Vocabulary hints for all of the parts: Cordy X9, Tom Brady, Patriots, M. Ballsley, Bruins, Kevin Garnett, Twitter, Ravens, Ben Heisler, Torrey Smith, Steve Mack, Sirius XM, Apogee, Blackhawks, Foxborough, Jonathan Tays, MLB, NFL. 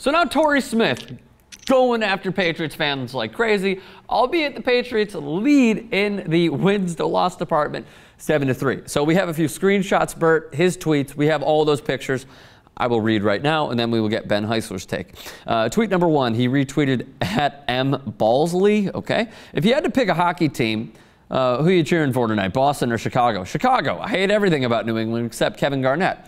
So now Torrey Smith going after Patriots fans like crazy, albeit the Patriots lead in the wins to loss department 7-3. So we have a few screenshots, Bert, his tweets. We have all those pictures. I will read right now, and then we will get Ben Heisler's take. Tweet number one, he retweeted at M. Ballsley. Okay. If you had to pick a hockey team, who are you cheering for tonight, Boston or Chicago? Chicago. I hate everything about New England except Kevin Garnett.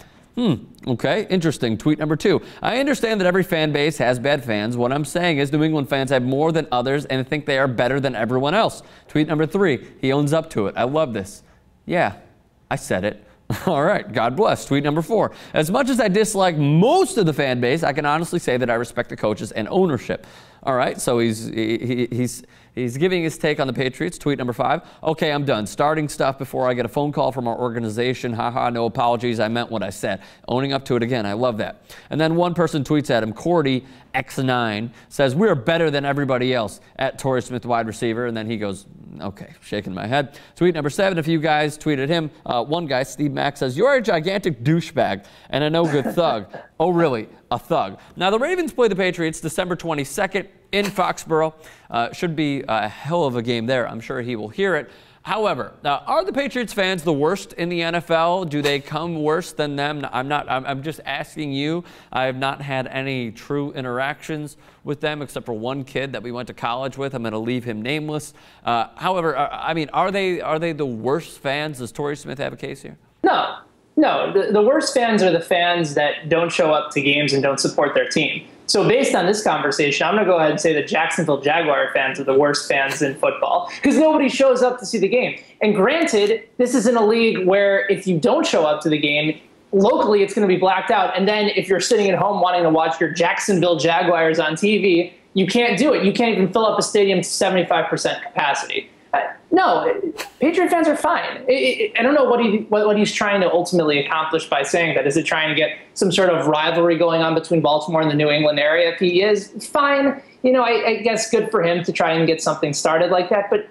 Okay, interesting. Tweet number two. I understand that every fan base has bad fans. What I'm saying is New England fans have more than others and think they are better than everyone else. Tweet number three. He owns up to it. I love this. Yeah, I said it. All right, God bless. Tweet number four. As much as I dislike most of the fan base, I can honestly say that I respect the coaches and ownership. All right, so he's giving his take on the Patriots. Tweet number five. Okay, I'm done. Starting stuff before I get a phone call from our organization. Haha, no apologies. I meant what I said. Owning up to it again. I love that. And then one person tweets at him. Cordy X9 says, "We are better than everybody else," at Torrey Smith, wide receiver. And then he goes, okay, shaking my head. Tweet number seven. A few guys tweeted him. One guy, Steve Mack, says, "You're a gigantic douchebag and a no-good thug." Oh, really? A thug. Now, the Ravens play the Patriots December 22nd in Foxborough. Should be a hell of a game there. I'm sure he will hear it. However, are the Patriots fans the worst in the NFL? Do they come worse than them? I'm just asking you. I have not had any true interactions with them except for one kid that we went to college with. I'm going to leave him nameless. However, I mean, are they the worst fans? Does Torrey Smith have a case here? No. No, the worst fans are the fans that don't show up to games and don't support their team. So based on this conversation, I'm going to go ahead and say that Jacksonville Jaguar fans are the worst fans in football because nobody shows up to see the game. And granted, this is in a league where if you don't show up to the game, locally it's going to be blacked out. And then if you're sitting at home wanting to watch your Jacksonville Jaguars on TV, you can't do it. You can't even fill up a stadium to 75% capacity. No, Patriot fans are fine. I don't know what he's trying to ultimately accomplish by saying that. Is it trying to get some sort of rivalry going on between Baltimore and the New England area? If he is, fine. You know, I guess good for him to try and get something started like that. But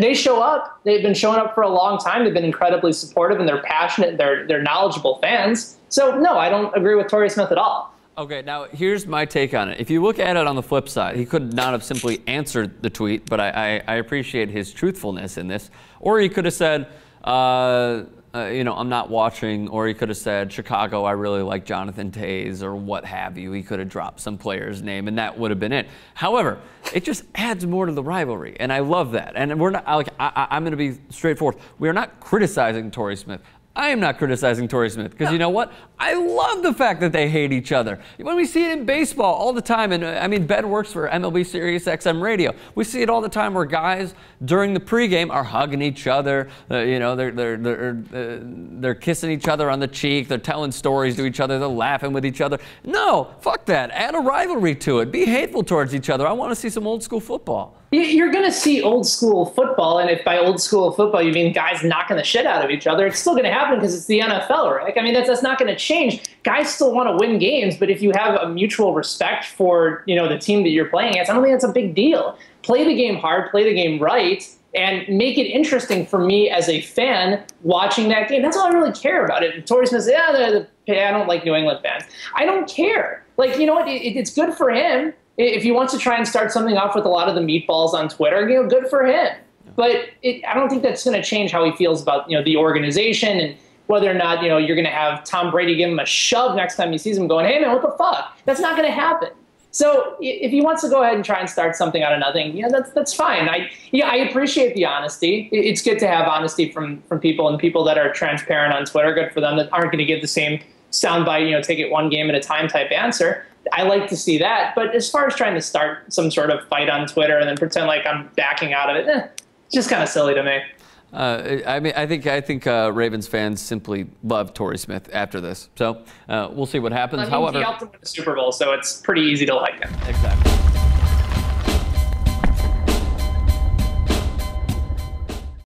they show up. They've been showing up for a long time. They've been incredibly supportive, and they're passionate. They're knowledgeable fans. So, no, I don't agree with Torrey Smith at all. Okay, now here's my take on it. If you look at it on the flip side, he could not have simply answered the tweet, but I appreciate his truthfulness in this. Or he could have said, you know, I'm not watching, or he could have said, Chicago, I really like Jonathan Tays, or what have you. He could have dropped some player's name, and that would have been it. However, it just adds more to the rivalry, and I love that. And we're not, like, I'm going to be straightforward. We are not criticizing Torrey Smith. I am not criticizing Torrey Smith because you know what? I love the fact that they hate each other. When we see it in baseball all the time, and I mean, Ben works for MLB Sirius XM Radio. We see it all the time where guys during the pregame are hugging each other. You know, they're kissing each other on the cheek. They're telling stories to each other. They're laughing with each other. No, fuck that. Add a rivalry to it. Be hateful towards each other. I want to see some old school football. You're going to see old school football, and if by old school football you mean guys knocking the shit out of each other, it's still going to happen because it's the NFL, right? I mean, that's not going to change. Guys still want to win games, but if you have a mutual respect for, you know, the team that you're playing against, I don't think that's a big deal. Play the game hard, play the game right, and make it interesting for me as a fan watching that game. That's all I really care about it. And Torrey Smith says, yeah, I don't like New England fans. I don't care. Like, you know what? It's good for him. If he wants to try and start something off with a lot of the meatballs on Twitter, you know, good for him. But I don't think that's going to change how he feels about, you know, the organization and whether or not, you know, you're going to have Tom Brady give him a shove next time he sees him going, hey, man, what the fuck? That's not going to happen. So if he wants to go ahead and try and start something out of nothing, you know, that's fine. I appreciate the honesty. It's good to have honesty from people, and people that are transparent on Twitter, good for them, that aren't going to give the same soundbite, you know, take it one game at a time type answer. I like to see that, but as far as trying to start some sort of fight on Twitter and then pretend like I'm backing out of it, it's just kind of silly to me. I mean, I think Ravens fans simply love Torrey Smith after this, so we'll see what happens. I mean, however, he helped him with the Super Bowl, so it's pretty easy to like him. Exactly.